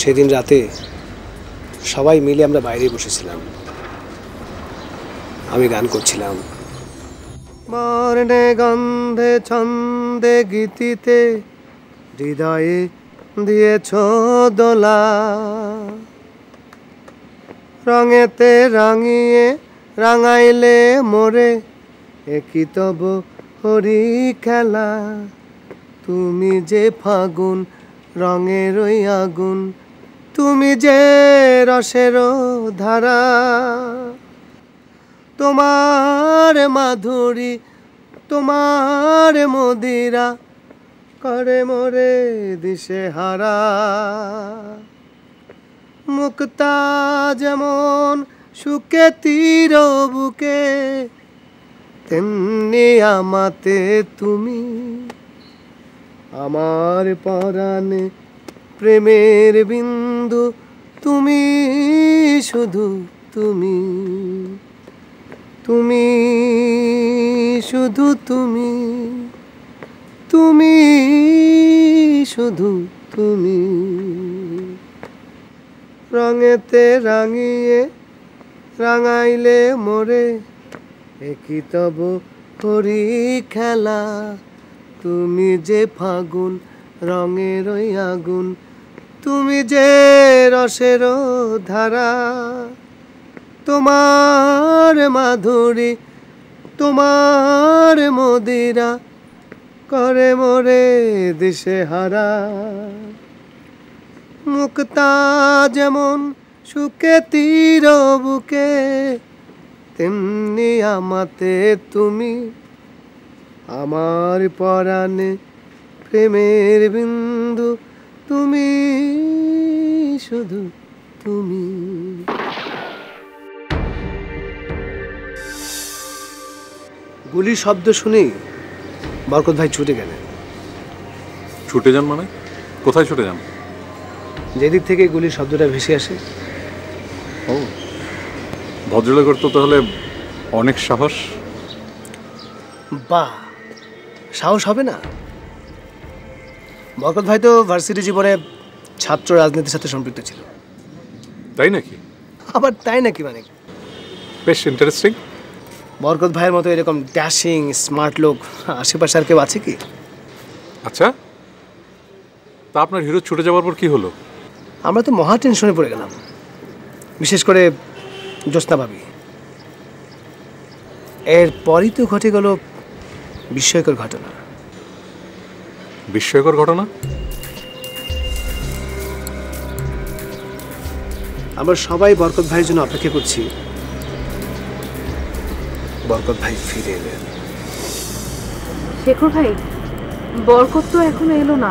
से दिन रात सबाई मिले बाहर बसेम गान करणे गंधे छंदे गीतिते हृदय दिए दोला रंगेते रंगिए रंगाइले मोरे एकी तब हरि खेला तुमी जे फागुन रंगेर आगुन तुमी जे रसेर धारा তোমার মাধুরী তোমার মদিরা করে মোরে দিশে হারা মুক্তা যেমন সুখে তীর বুকে তেমনি আমাতে তুমি আমার পরাণে প্রেমের বিন্দু তুমি শুধু তুমি তুমি শুধু তুমি তুমি শুধু তুমি রঙেতে রাঙিয়ে রাঙাইলে মোরে একি তব হরি খেলা তুমি যে ফাগুন রঙের আগুন তুমি যে রসের ধারা তোমার মাধুরী তোমার মদিরা করে মোরে দিশে হারা মুক্তা যেমন সুখে তীর বুকে তেমনি আমাতে তুমি আমার পরাণে প্রেমের বিন্দু তুমি শুধু তুমি। गुली शब्द शुने बरकत भाई छूटे गेलें। छूटे जान माने कोथाय छूटे जान जेदिक थेके गुली शब्दटा भेसे आसे। ओ भद्रलोकेर तो ताहले अनेक साहस। बा साहस हबे ना बरकत भाई तो भार्सिटी जीवने छात्र राजनीतिर साथे सम्पृक्त छिलो ताई नाकि आबार ताई नाकि माने बेश इंटारेस्टिंग। बरकत भाइयेर मतो एरकम डैशिंग स्मार्ट लोक आशेपाशे आर केउ आछे कि? अच्छा ता आपनार हिरो छुटे जाओयार पर कि हलो? आमरा तो महा टेंशने पड़े गेलाम विशेष करे जोस्ना भाबी एर परेई तो घटे गेलो बिस्मयकर घटना। बिस्मयकर घटना? आमरा सबाई बरकत भाइयेर जोन्नो अपेक्षा करछि बरकत भाई फिरे এলেন। শেখর ভাই বরকত তো এখনো এলো না।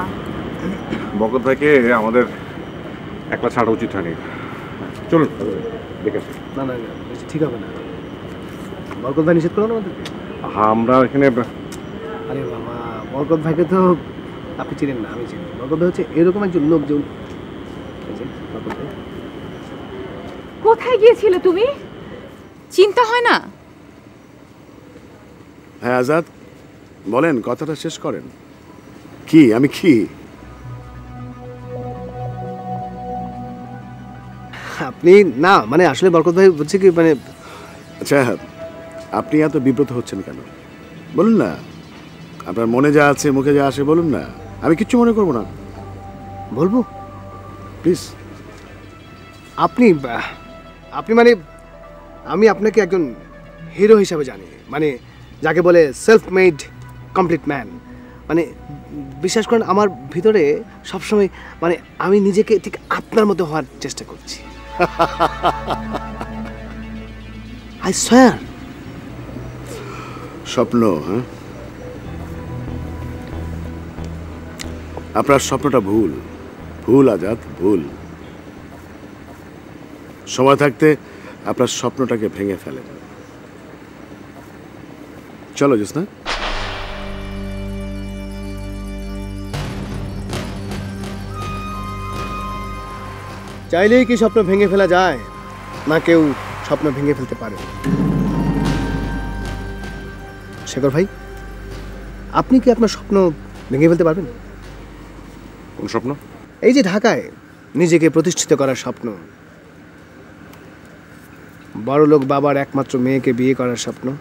বরকত ভাইকে আমাদের একলা ছাড়া উচিত হয়নি। চলুন দেখে আসি। না না ঠিক হবে না বরকত ভাই নিষেধ করলো না আমাদেরকে। হ্যাঁ আমরা এখানে আরে বাবা বরকত ভাইকে তো আপনি চিনেন না আমি চিনি। বরকত ভাই হচ্ছে এরকম একজন লোক যে কোথায় গিয়েছিলে তুমি চিন্তা হয় না? হ্যাঁ আজাদ বলেন কথাটা শেষ করেন। কি আমি কি আপনি না মানে আসলে বরকত ভাই বলছে কি মানে আচ্ছা আপনি এত বিব্রত হচ্ছেন কেন? বলুন না আপনার মনে যা আছে মুখে যা আসে বলুন না। আমি কিচ্ছু মনে করব না। বলবো প্লিজ। আপনি আপনি মানে আমি আপনাকে একজন হিরো হিসাবে জানি মানে যাকে বলে সেলফ মেড কমপ্লিট ম্যান মানে বিশ্বাস করেন আমার ভিতরে সবসময় মানে আমি নিজেকে ঠিক আপনার মতো হওয়ার চেষ্টা করছি। আই সোয়ার স্বপ্ন হ্যাঁ আপনার স্বপ্নটা ভুল ভুল আজাদ ভুল। সময় থাকতে আপনার স্বপ্নটাকে ভেঙে ফেলেন। चलो जिसने चाहले ही कि स्वप्न भेंगे फेला जाए ना क्यों स्वप्न भेंगे फेलते पारे। शेखर भाई आपनी कि आपनार स्वप्न भेंगे फेलते पारबेन? कोन स्वप्न? এই যে ঢাকায় निजेके प्रतिष्ठित करार स्वप्न बड़लोक बाबार एकमात्र मेयेके बिये करार स्वप्न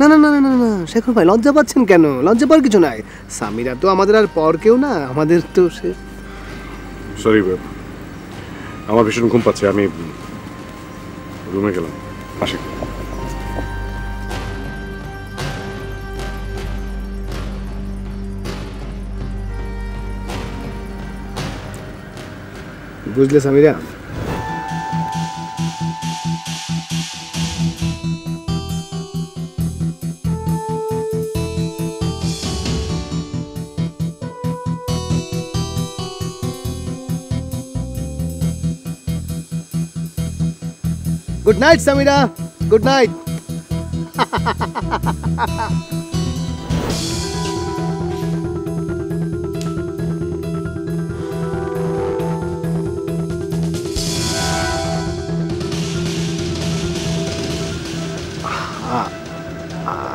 ना ना ना ना ना शेखर भाई लज्जा पाচ্ছেন কেন लज्जा পাওয়ার কিছু নাই সামিরা তো আমাদের আর পর কেউ না আমাদের তো সে সরি বাবা আমার ভীষণ ঘুম পাচ্ছে আমি রুমে গেলাম আসি বুঝলে Samira Good night, Samira. Good night.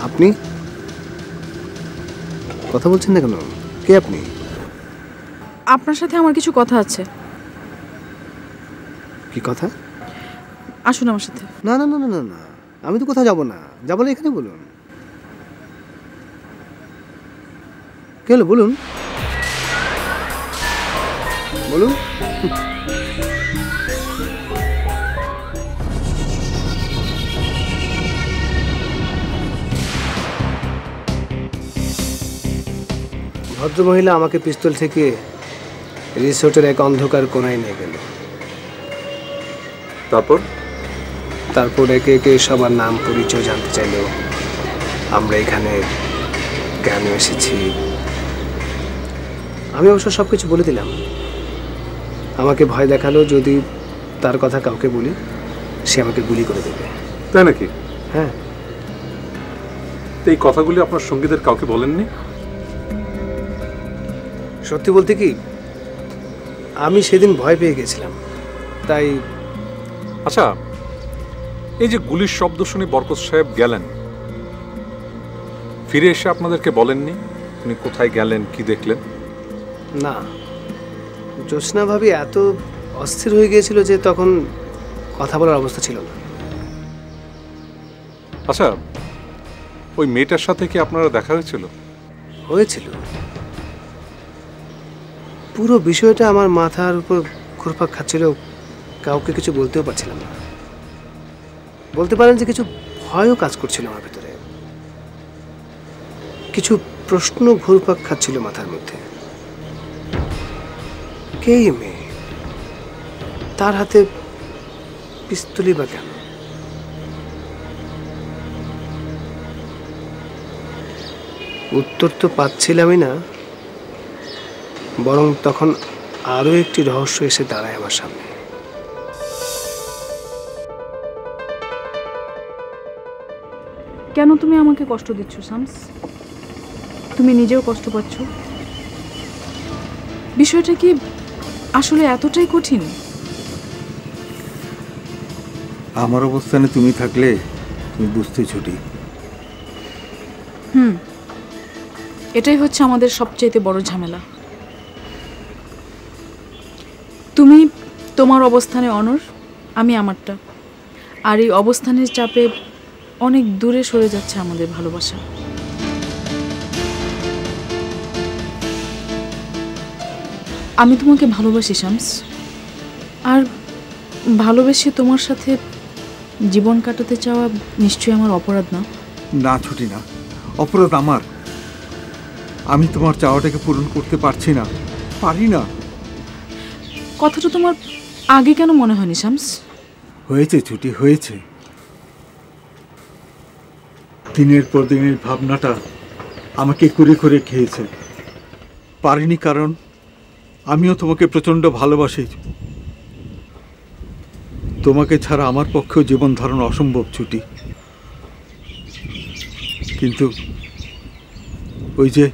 আপনি কথা বলছেন না কেন? কে আপনি? আপনার সাথে আমার কিছু কথা আছে। কি কথা? আসুন আমার সাথে না না না না না আমি তো কোথাও যাব না যাব না এখানে বলুন কেন বলুন বলুন ভদ্র মহিলা আমাকে পিস্তল থেকে রিসোর্টের এক অন্ধকার কোণায় নিয়ে গেল তারপর তারপর একে একে সবার নাম পরিচয় জানতে চাইলো আমরা এখানে কেন এসেছি আমি অবশ্য সব কিছু বলে দিলাম আমাকে ভয় দেখালো যদি তার কথা কাউকে বলি সে আমাকে গুলি করে দেবে তাই নাকি হ্যাঁ এই কথাগুলি আপনার সঙ্গীদের কাউকে বলেননি সত্যি বলতে কি আমি সেদিন ভয় পেয়ে গেছিলাম তাই আচ্ছা এই যে গুলির শব্দ শুনে বরকত সাহেব গেলেন ফিরে এসে আপনাদেরকে বলেননি উনি কোথায় গেলেন কি দেখলেন না জোছনা ভাবি এত অস্থির হয়ে গিয়েছিল যে তখন কথা বলার অবস্থা ছিল না আচ্ছা ওই মেয়েটার সাথে কি আপনারা দেখা হয়েছিল হয়েছিল পুরো বিষয়টা আমার মাথার উপর ঘুরপাক খাচ্ছিল কাউকে কিছু বলতেও পারছিলাম না বলতে পারেন যে কিছু ভয়ও কাজ করছিল আমার ভিতরে কিছু প্রশ্ন ঘুরপাক খাচ্ছিল মাথার মধ্যে কে মেয়ে তার হাতে পিস্তল বা কেন উত্তর তো পাচ্ছিলামই না বরং তখন আরো একটি রহস্য এসে দাঁড়ায় আমার সামনে কেন তুমি আমাকে কষ্ট দিচ্ছ শামস তুমি নিজেও কষ্ট পাচ্ছ বিষয়টা কি আসলে এতটাই কঠিন আমার অবস্থানে তুমি থাকলে তুমি বুঝতে ছুটি এটাই হচ্ছে আমাদের সবচেয়ে বড় ঝামেলা তুমি তোমার অবস্থানে অনর আমি আমারটা আর এই অবস্থানের চাপে অনেক দূরে সরে যাচ্ছে আমাদের ভালোবাসা আমি তোমাকে ভালোবাসি শামস আর ভালোবেসে তোমার সাথে জীবন কাটাতে চাওয়া নিশ্চয়ই আমার অপরাধ না না ছুটি না অপরাধ আমার আমি তোমার চাওয়াটাকে পূরণ করতে পারছি না পারি না কথাটা তোমার আগে কেন মনে হয়নি শামস হয়েছে ছুটি হয়েছে দিনের পর দিনের ভাবনাটা আমাকে কুড়ে কুড়ে খেয়েছে পারিনি কারণ আমিও তোমাকে প্রচণ্ড ভালোবাসি তোমাকে ছাড়া আমার পক্ষেও জীবন ধারণ অসম্ভব ছুটি কিন্তু ওই যে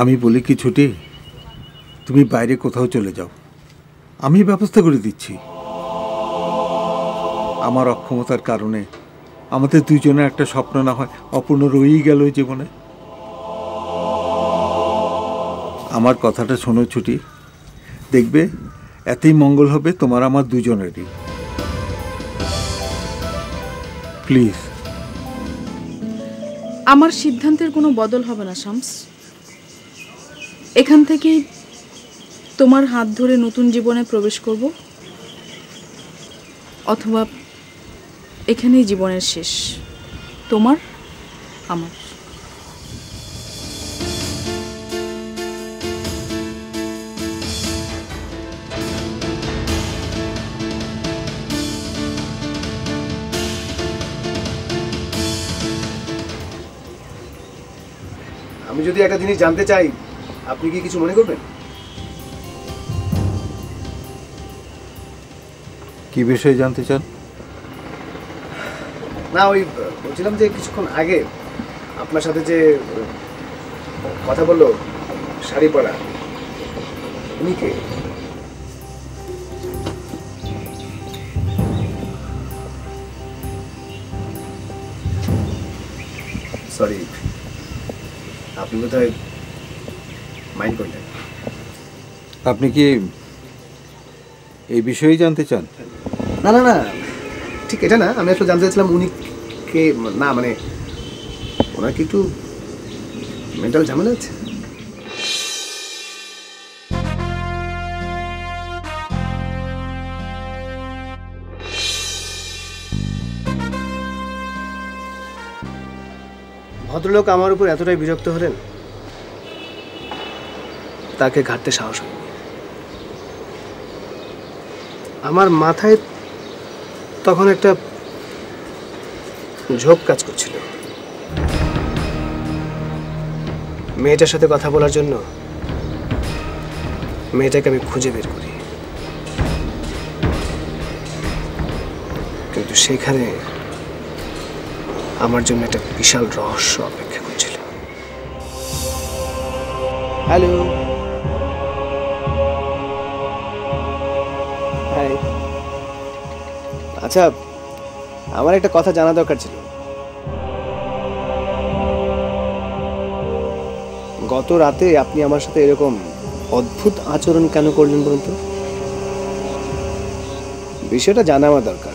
আমি বলি কি ছুটি তুমি বাইরে কোথাও চলে যাও আমি ব্যবস্থা করে দিচ্ছি আমার অক্ষমতার কারণে আমাদের দুজনের একটা স্বপ্ন না হয় অপূর্ণ রয়েই গেল জীবনে আমার কথাটা শোনো ছুটি, দেখবে এতেই মঙ্গল হবে তোমার আমার দুজনেরই। প্লিজ। আমার সিদ্ধান্তের কোনো বদল হবে না শামস। এখান থেকেই তোমার হাত ধরে নতুন জীবনে প্রবেশ করব, অথবা এখানেই জীবনের শেষ। তোমার আমার। আমি যদি একটা জিনিস জানতে চাই, আপনি কি কিছু মনে করবেন? কি বিষয়ে জানতে চান? না, ওই বলছিলাম যে কিছুক্ষণ আগে আপনার সাথে যে কথা বললো শাড়ি পরা, উনি কে? সরি, আপনি বোধহয় মাইন্ড করলেন। আপনি কি এই বিষয়েই জানতে চান? না না না, ঠিক এটা না, আমি আসলে জানতে চাইছিলাম উনি কে। না মানে ওনার কি একটু মেন্টাল ঝামেলা আছে? ভদ্রলোক আমার উপর এতটাই বিরক্ত হলেন, তাকে ঘাটতে সাহস হয়নি। আমার মাথায় তখন একটা ঝোঁক কাজ করছিল, মেয়েটার সাথে কথা বলার জন্য মেয়েটাকে আমি খুঁজে বের করি, কিন্তু সেখানে আমার জন্য একটা বিশাল রহস্য অপেক্ষা করছিল। Hello, hi. আচ্ছা, আমার একটা কথা জানা দরকার ছিল। গত রাতে আপনি আমার সাথে এরকম অদ্ভুত আচরণ কেন করলেন বলুন তো? বিষয়টা জানা আমার দরকার।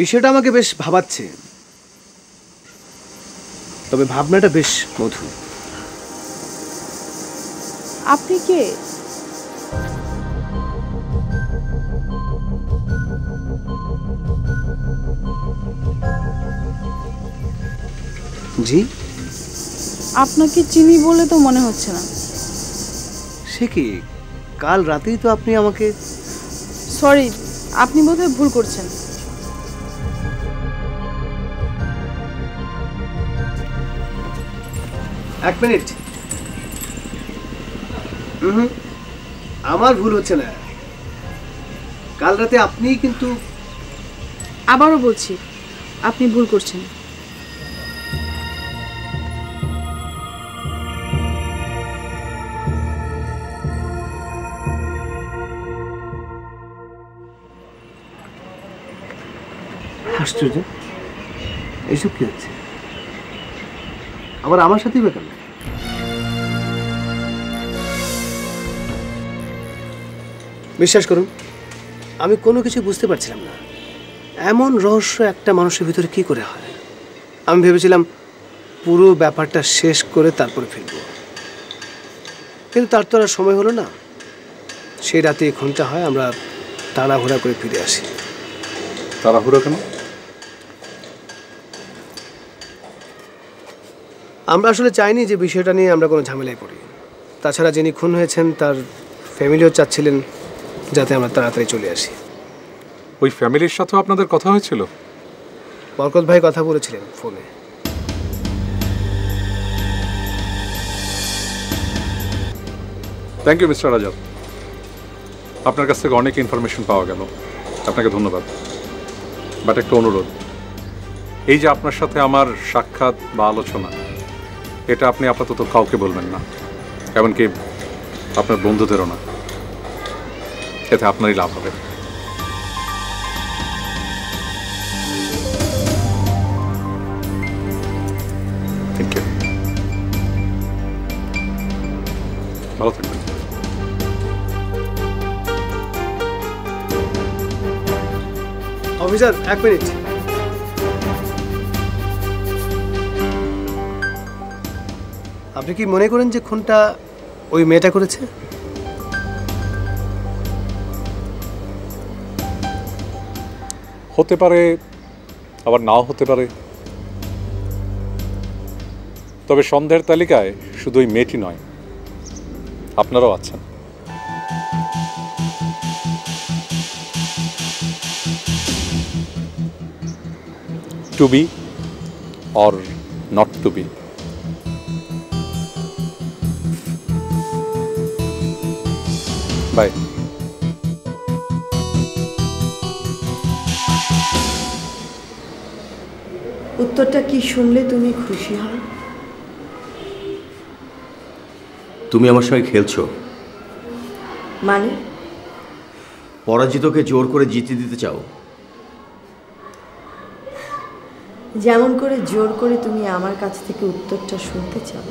বিষয়টা আমাকে বেশ ভাবাচ্ছে, তবে ভাবনাটা বেশ মধুর। আপনি কে? জি, আপনাকে চিনি বলে তো মনে হচ্ছে না। সে কি, কাল রাতেই তো আপনি আমাকে। সরি, আপনি বোধহয় ভুল করছেন। এক মিনিট, আমার ভুল হচ্ছে না। কাল রাতে আপনি, কিন্তু আবারও বলছি, আপনি ভুল করছেন। আশ্চর্য, এইসব কি হচ্ছে? আবার আমার সাথেই বেকার। বিশ্বাস করুন, আমি কোনো কিছু বুঝতে পারছিলাম না এমন রহস্য একটা মানুষের ভিতরে কি করে হয়। আমি ভেবেছিলাম পুরো ব্যাপারটা শেষ করে তারপরে ফিরব, কিন্তু তার তো আর সময় হলো না। সেই রাতে ঘন্টা হয়, আমরা তাড়াহুড়া করে ফিরে আসি। তাড়াহুড়া কেন? আমরা আসলে চাইনি যে বিষয়টা নিয়ে আমরা কোনো ঝামেলায় পড়ি। তাছাড়া যিনি খুন হয়েছেন তার ফ্যামিলিও চাচ্ছিলেন যাতে আমরা তাড়াতাড়ি চলে আসি। ওই ফ্যামিলির সাথেও আপনাদের কথা হয়েছিল? বরকত ভাই কথা বলেছিলেন ফোনে। থ্যাংক ইউ মিস্টার রাজা, আপনার কাছ থেকে অনেক ইনফরমেশন পাওয়া গেল, আপনাকে ধন্যবাদ। বাট একটা অনুরোধ, এই যে আপনার সাথে আমার সাক্ষাৎ বা আলোচনা, এটা আপনি আপাতত কাউকে বলবেন না, এমনকি আপনার বন্ধুদেরও না। খেতে আপনারই লাভ হবে। থ্যাংক ইউ, ভালো থাকবেন। অফিসার এক মিনিট, আপনি কি মনে করেন যে খুনটা ওই মেয়েটা করেছে? হতে পারে, আবার নাও হতে পারে। তবে সন্দেহের তালিকায় শুধু ওই মেয়েটি নয়, আপনারাও আছেন। To be or not to be. Bye. উত্তরটা কি শুনলে তুমি খুশি হও? তুমি আমার সঙ্গে খেলছো। মানে? পরাজিতকে জোর করে জিতিয়ে দিতে চাও। যেমন করে জোর করে তুমি আমার কাছ থেকে উত্তরটা শুনতে চাও।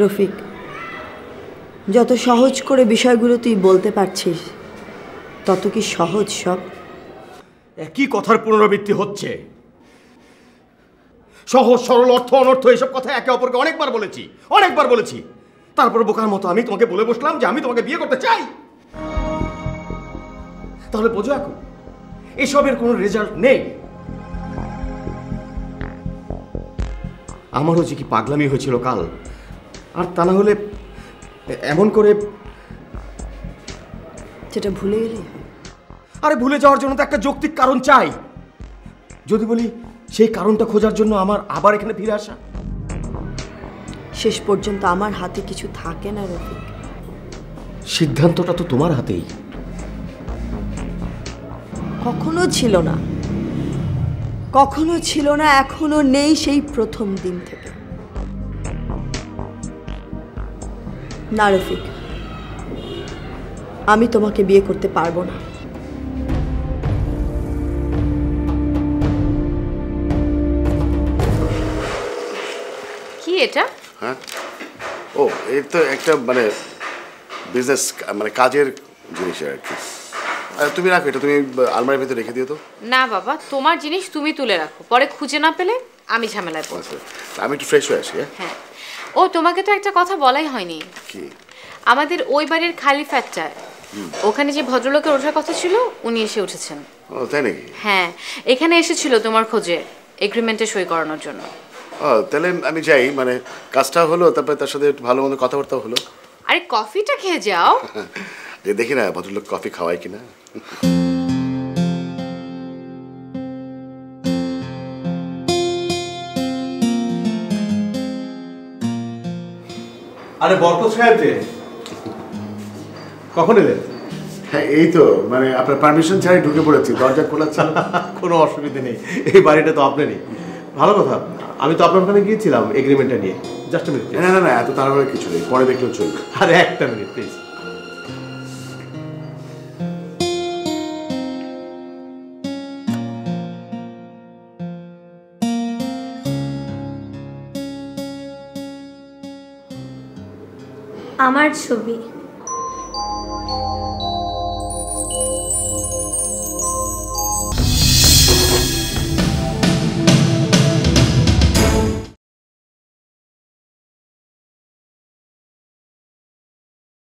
রফিক, যত সহজ করে বিষয়গুলো তুই বলতে পারছিস তত কি সহজ সব? একই কথার পুনরাবৃত্তি হচ্ছে। সহজ সরল অর্থ অনর্থ এসব কথা একে অপরকে অনেকবার বলেছি। তারপর বোকার মতো আমি তোমাকে বলে বসলাম যে আমি তোমাকে বিয়ে করতে চাই। তাহলে বোঝো এখন এসবের কোনো রেজাল্ট নেই। আমারও যে কি পাগলামি হয়েছিল কাল, আর তা না হলে এমন করে যেটা ভুলে গেলে। আরে ভুলে যাওয়ার জন্য তো একটা যৌক্তিক কারণ চাই। যদি বলি সেই কারণটা খোঁজার জন্য আমার আবার এখানে ফিরে আসা, শেষ পর্যন্ত আমার হাতে কিছু থাকে না রফিক। সিদ্ধান্তটা তো তোমার হাতেই। কখনো ছিল না, এখনো নেই। সেই প্রথম দিন থেকে না রফিক, আমি তোমাকে বিয়ে করতে পারবো না। কি এটা? হ্যাঁ, ও এটা তো একটা মানে বিজনেস, মানে কাজের জিনিস আর কি। তুমি রাখো এটা, তুমি আলমারির ভিতরে রেখে দিও। তো না বাবা, তোমার জিনিস তুমি তুলে রাখো, পরে খুঁজে না পেলে আমি ঝামেলায় পড়ব। আমি একটু ফ্রেশ হয়ে আসি। হ্যাঁ, ও তোমাকে তো একটা কথা বলাই হয়নি। কি? আমাদের ওই বাড়ির খালি ফ্ল্যাটটা, ওখানে যে ভদ্রলোকের ওঠার কথা ছিল উনি এসে উঠেছেন। ও তাই নাকি? হ্যাঁ, এখানে এসেছিল তোমার খোঁজে, এগ্রিমেন্টে সই করানোর জন্য। ও তাহলে আমি যাই, মানে কাজটা হলো, তারপরে তার সাথে একটু ভালো মন্দ কথাবার্তা হলো। আরে কফিটা খেয়ে যাও, দেখি না ভদ্রলোক কফি খাওয়ায় কিনা। আরে বরকত সাহেব যে, কখন এলেন? হ্যাঁ এই তো, মানে আপনার পারমিশন ছাড়াই ঢুকে পড়েছি, দরজা খোলা ছাড়া। কোনো অসুবিধা নেই, এই বাড়িটা তো আপনারই। ভালো কথা, আমি তো আপনার ওখানে গিয়েছিলাম এগ্রিমেন্টটা নিয়ে। Just minute. না না না, এত তাড়াতাড়ি কিছু নেই, পরে দেখলেও চলবে। আরে একটা মিনিট প্লিজ। আমার ছবি।